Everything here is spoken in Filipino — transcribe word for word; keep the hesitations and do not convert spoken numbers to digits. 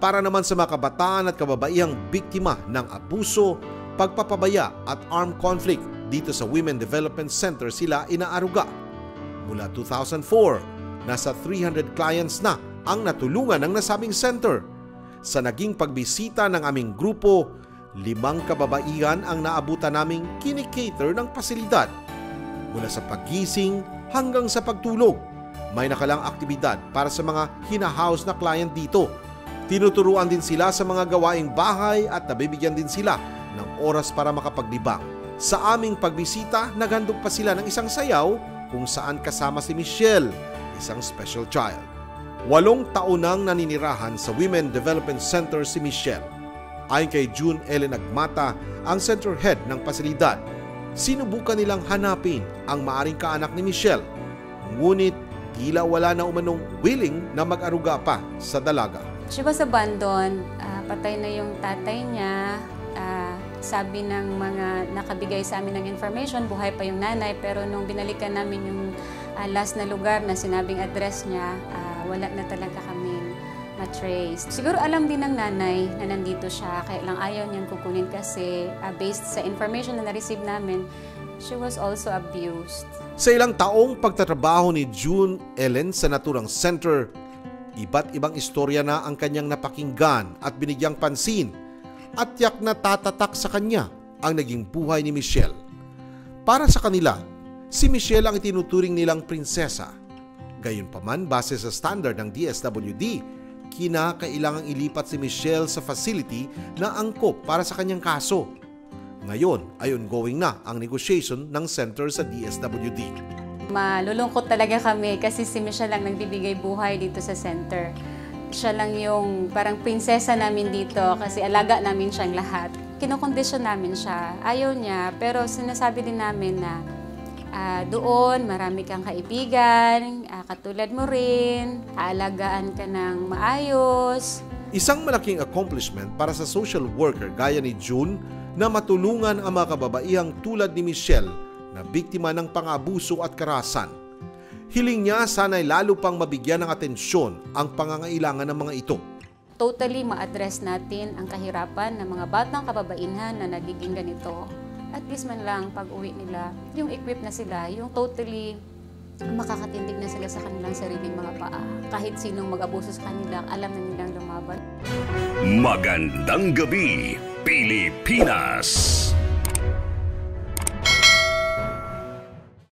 para naman sa mga kabataan at kababaihang biktima ng abuso, pagpapabaya at armed conflict. Dito sa Women Development Center sila inaaruga. Mula two thousand four, nasa three hundred clients na ang natulungan ng nasabing center. Sa naging pagbisita ng aming grupo, limang kababaihan ang naabutan naming kinikater ng pasilidad. Mula sa paggising hanggang sa pagtulog, may nakalang aktibidad para sa mga hinahouse na client dito. Tinuturuan din sila sa mga gawaing bahay at nabibigyan din sila ng oras para makapaglibang. Sa aming pagbisita, naghandog pa sila ng isang sayaw kung saan kasama si Michelle, isang special child. Walong taon nang naninirahan sa Women Development Center si Michelle. Ayon kay June Ellen Agmata, ang center head ng pasilidad, sinubukan nilang hanapin ang maaring kaanak ni Michelle. Ngunit tila wala na umanong willing na mag-aruga pa sa dalaga. She was abandoned. Uh, patay na yung tatay niya. Uh, sabi ng mga nakabigay sa amin ng information, buhay pa yung nanay. Pero nung binalikan namin yung uh, last na lugar na sinabing address niya, uh, wala na talaga kaming matrace. Siguro alam din ng nanay na nandito siya. Kaya lang ayaw niyang kukunin kasi uh, based sa information na na-receive namin, she was also abused. Sa ilang taong pagtatrabaho ni June Ellen sa naturang center, iba't ibang istorya na ang kanyang napakinggan at binigyang pansin, at tiyak na tatatak sa kanya ang naging buhay ni Michelle. Para sa kanila, si Michelle ang itinuturing nilang prinsesa. Gayunpaman, base sa standard ng D S W D, kinakailangang ilipat si Michelle sa facility na angkop para sa kanyang kaso. Ngayon ay ongoing na ang negotiation ng center sa D S W D. Malulungkot talaga kami kasi si Michelle lang nagbibigay buhay dito sa center. Siya lang yung parang prinsesa namin dito kasi alaga namin siyang lahat. Kinokondisyon namin siya. Ayaw niya pero sinasabi din namin na uh, doon marami kang kaibigan, uh, katulad mo rin, aalagaan ka ng maayos. Isang malaking accomplishment para sa social worker gaya ni June na matulungan ang mga kababaihang tulad ni Michelle na biktima ng pang-abuso at karahasan. Hiling niya sana'y lalo pang mabigyan ng atensyon ang pangangailangan ng mga ito. Totally ma-address natin ang kahirapan ng mga batang kababainhan na nagiging ganito. At least man lang pag-uwi nila, yung equip na sila, yung totally makakatindig na sila sa kanilang sariling mga paa. Kahit sinong mag-abuso sa kanila, alam na nilang lumaban. Magandang gabi, Pilipinas!